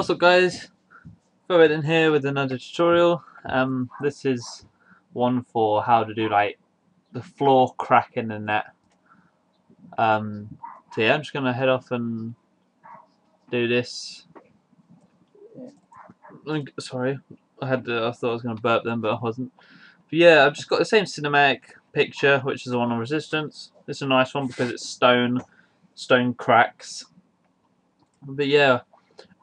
What's up, guys? Go in here with another tutorial. This is one for how to do like the floor crack in the net. So yeah, I'm just gonna head off and do this. Sorry, I thought I was gonna burp then, but I wasn't. But yeah, I've just got the same cinematic picture, which is the one on Resistance. It's a nice one because it's stone cracks. But yeah.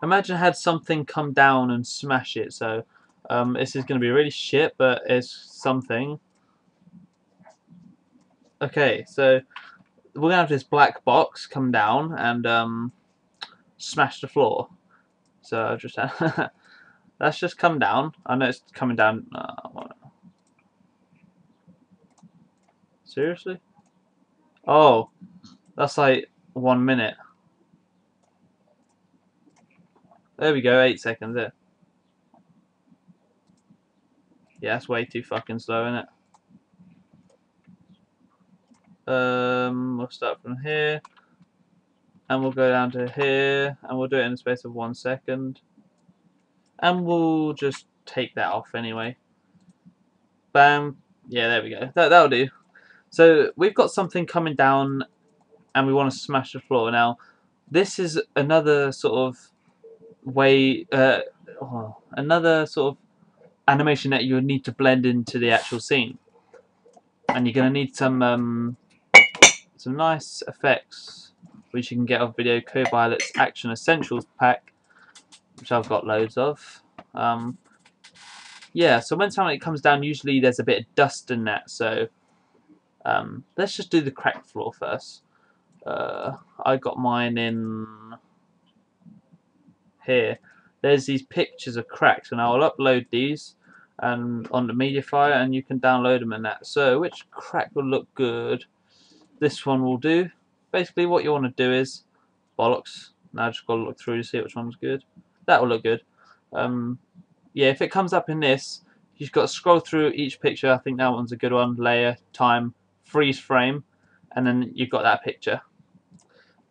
Imagine I had something come down and smash it. So this is going to be really shit, but it's something. Okay, so we're going to have this black box come down and smash the floor. So I'll just that's just come down. I know it's coming down. Seriously? Oh, that's like 1 minute. There we go, 8 seconds there. Yeah, that's way too fucking slow, isn't it? We'll start from here. And we'll go down to here. And we'll do it in the space of 1 second. And we'll just take that off anyway. Bam. Yeah, there we go. That'll do. So, we've got something coming down. And we want to smash the floor. Now, this is another sort of another sort of animation that you would need to blend into the actual scene, and you're going to need some nice effects which you can get off Video Cobalt's Action Essentials pack, which I've got loads of. Yeah, so when something comes down, usually there's a bit of dust in that, so let's just do the cracked floor first. I got mine in here. There's these pictures of cracks, and I'll upload these and on the Mediafire, and you can download them and that. So which crack will look good? This one will do. Basically what you want to do is bollocks. Now I just got to look through to see which one's good. That will look good. Yeah, if it comes up in this, you've got to scroll through each picture. I think that one's a good one. Layer, time, freeze frame, and then you've got that picture.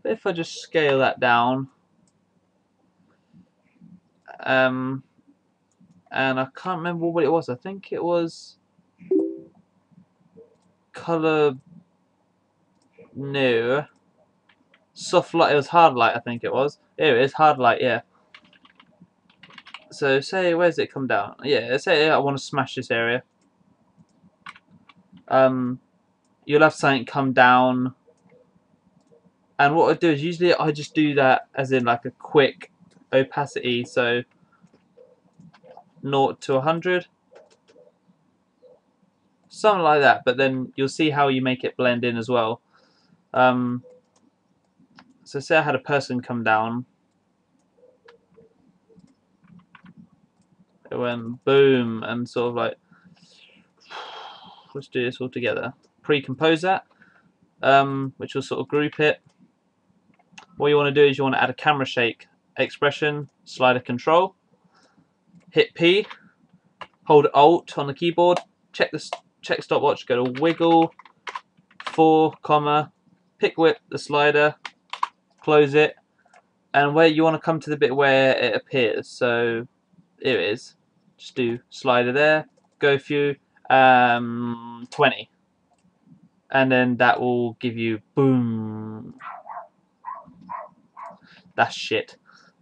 But if I just scale that down, and I can't remember what it was. I think it was color new, soft light. It was hard light, I think it was. Here it is, hard light. Yeah. So say, where's it come down? Yeah, say I want to smash this area. You'll have something come down, and what I do is usually I just do that as in like a quick opacity, so 0 to 100, something like that, but then you'll see how you make it blend in as well. So say I had a person come down, it went boom, and sort of like, let's do this all together, pre-compose that, which will sort of group it. What you want to do is you want to add a camera shake expression, slider control, hit P, hold Alt on the keyboard, check stopwatch, go to wiggle, 4, pick whip the slider, close it, and where you want to come to the bit where it appears. So here it is. Just do slider there, go few 20, and then that will give you boom. That's shit.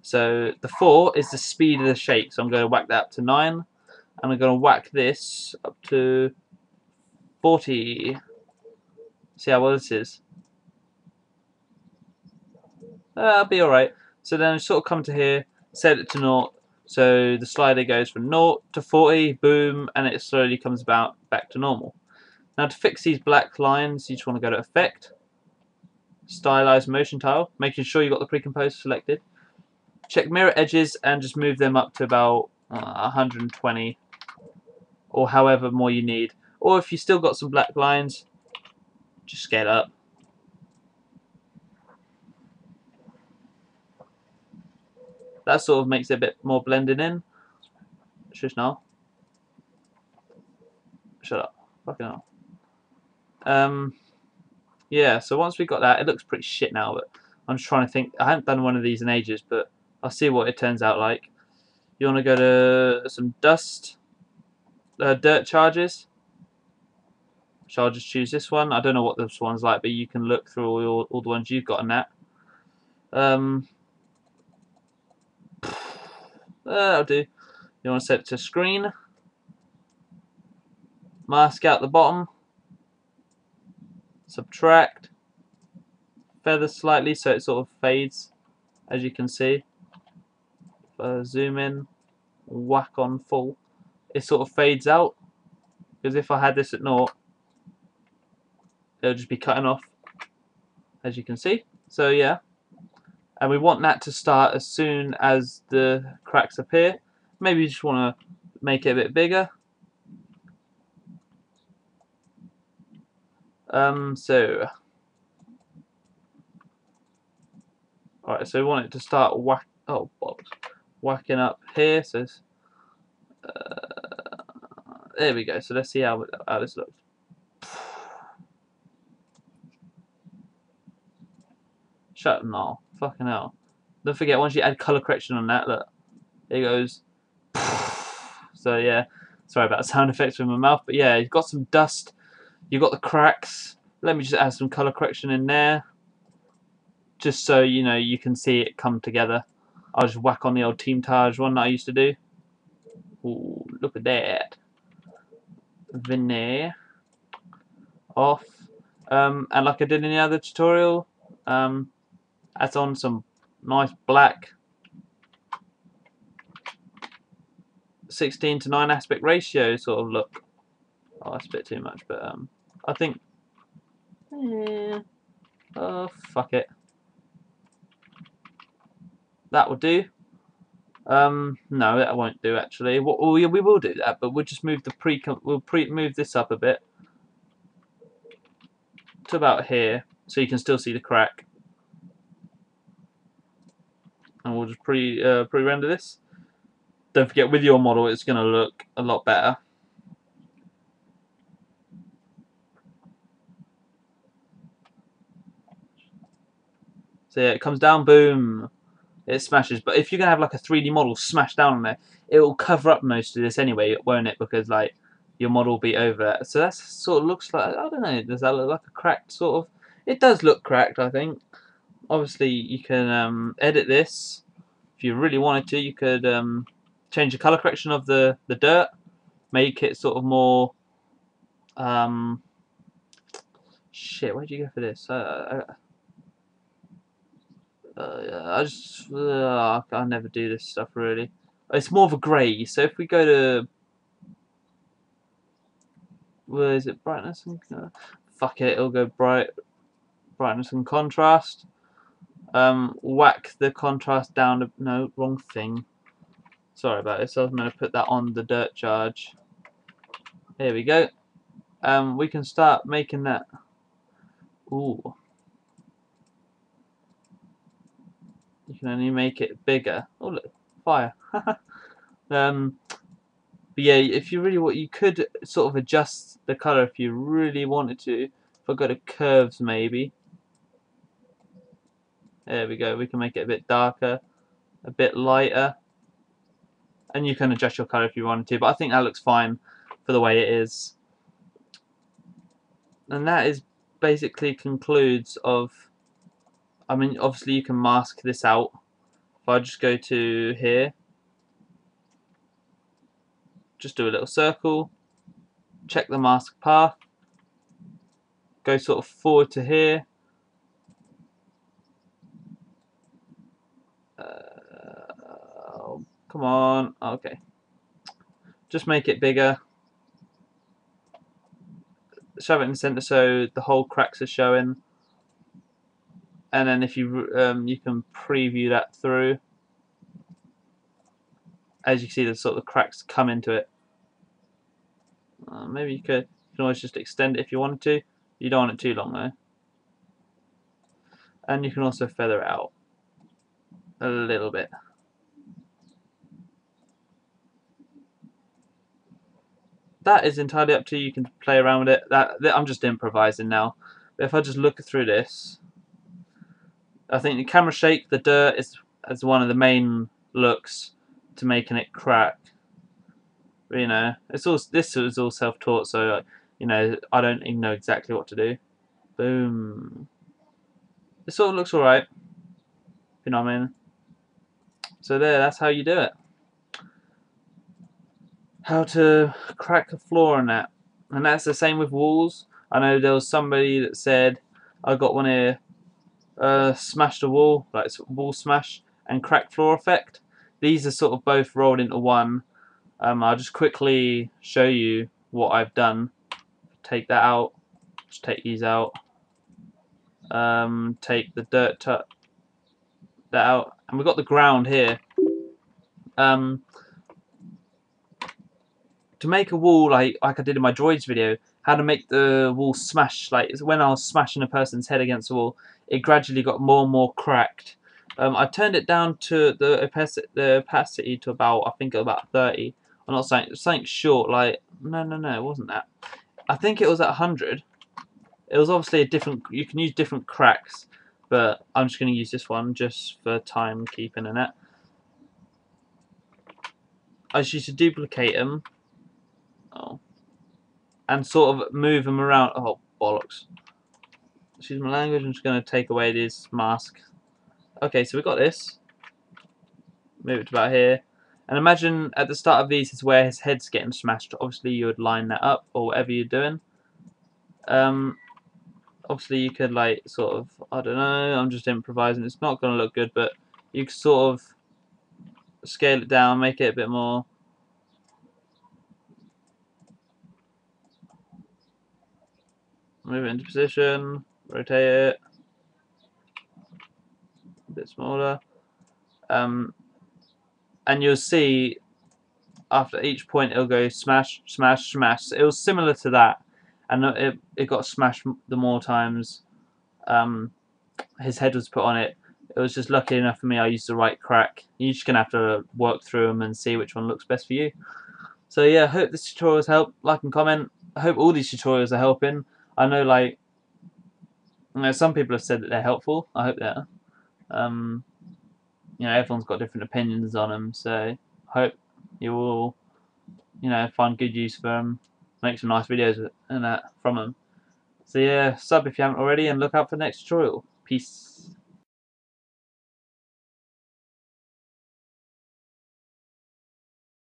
So the 4 is the speed of the shake, so I'm going to whack that up to 9, and I'm going to whack this up to 40. See how well this is. That'll be alright. So then I sort of come to here, set it to 0, so the slider goes from 0 to 40, boom, and it slowly comes about back to normal. Now to fix these black lines, you just want to go to Effect, Stylize Motion Tile, making sure you've got the pre-compose selected. Check mirror edges and just move them up to about 120, or however more you need. Or if you still got some black lines, just scale up. That sort of makes it a bit more blended in. Shush now. Shut up. Fucking hell. Yeah, so once we got that, it looks pretty shit now, but I'm just trying to think. I haven't done one of these in ages, but I'll see what it turns out like. You want to go to some dirt charges. I'll just choose this one. I don't know what this one's like, but you can look through all the ones you've got on that. That'll do. You want to set it to screen. Mask out the bottom. Subtract. Feather slightly so it sort of fades, as you can see. Zoom in. Whack on full. It sort of fades out. Because if I had this at naught, it'll just be cutting off, as you can see. So yeah, and we want that to start as soon as the cracks appear. Maybe you just want to make it a bit bigger. Alright, so we want it to start whacking up here. So there we go. So let's see how this looks. Shut them all. Fucking hell. Don't forget, once you add colour correction on that, look, it goes. So yeah, sorry about the sound effects with my mouth, but yeah, you've got some dust, you've got the cracks. Let me just add some colour correction in there, just so you know you can see it come together. I'll just whack on the old Team Taj one that I used to do. Ooh, look at that. Veneer off. And like I did in the other tutorial, add on some nice black. 16:9 aspect ratio sort of look. Oh, that's a bit too much, but I think. Oh, fuck it. That will do. No, that won't do actually. Well, yeah, we will do that, but we'll just move the move this up a bit to about here, so you can still see the crack. And we'll just pre-render this. Don't forget, with your model, it's going to look a lot better. So yeah, it comes down, boom, it smashes. But if you're going to have like a 3D model smash down on there, it will cover up most of this anyway, won't it? Because like your model will be over. So that sort of looks like, I don't know, does that look like a cracked sort of? It does look cracked, I think. Obviously, you can edit this. If you really wanted to, you could change the color correction of the dirt, make it sort of more. Shit, where'd you go for this? I never do this stuff really. It's more of a grey. So if we go to, where is it? Brightness and fuck it, it'll go brightness and contrast. Whack the contrast down to, no, wrong thing. Sorry about this, I was going to put that on the dirt charge. Here we go. We can start making that. Ooh. You can only make it bigger. Oh look, fire. But yeah, if you really want, you could sort of adjust the colour if you really wanted to. If I go to curves maybe. There we go, we can make it a bit darker, a bit lighter, and you can adjust your colour if you wanted to, but I think that looks fine for the way it is. And that is basically concludes of, I mean obviously you can mask this out. If I just go to here, just do a little circle, check the mask path, go sort of forward to here. Come on, okay. Just make it bigger. Shove it in the center so the whole cracks are showing. And then if you you can preview that through. As you see, the sort of cracks come into it. Maybe you can always just extend it if you wanted to. You don't want it too long though. And you can also feather it out a little bit. That is entirely up to you. You can play around with it. I'm just improvising now. But if I just look through this, I think the camera shake, the dirt is as one of the main looks to making it crack. But, you know, it's all, this was all self-taught, so you know, I don't even know exactly what to do. Boom. It sort of looks alright, you know what I mean. So there, that's how you do it. How to crack a floor on that. And that's the same with walls. I know there was somebody that said, I got one here, smashed a wall, like wall smash and crack floor effect. These are sort of both rolled into one. I'll just quickly show you what I've done. Take that out, just take these out. Take the dirt that out, and we've got the ground here. To make a wall, like I did in my droids video, how to make the wall smash, like when I was smashing a person's head against the wall, it gradually got more and more cracked. I turned it down to the opacity to about, I think about 30. I'm not saying something short, like no, it wasn't that. I think it was at 100. It was obviously a different, you can use different cracks, but I'm just going to use this one just for timekeeping and that. I just used to duplicate them. Oh. And sort of move them around. Oh, bollocks. Excuse my language. I'm just going to take away this mask. Okay, so we got this. Move it to about here. And imagine at the start of these is where his head's getting smashed. Obviously, you would line that up or whatever you're doing. Obviously, you could, like, sort of, I don't know, I'm just improvising. It's not going to look good, but you could sort of scale it down, make it a bit more. Move it into position, rotate it, a bit smaller, and you'll see after each point it'll go smash, smash, smash. So it was similar to that, and it got smashed the more times his head was put on it. It was just lucky enough for me, I used the right crack. You're just going to have to work through them and see which one looks best for you. So yeah, I hope this tutorial has helped. Like and comment. I hope all these tutorials are helping. I know, like, you know, some people have said that they're helpful. I hope they are. You know, everyone's got different opinions on them, so I hope you all, you know, find good use for them, make some nice videos and that from them. So yeah, sub if you haven't already, and look out for the next tutorial. Peace.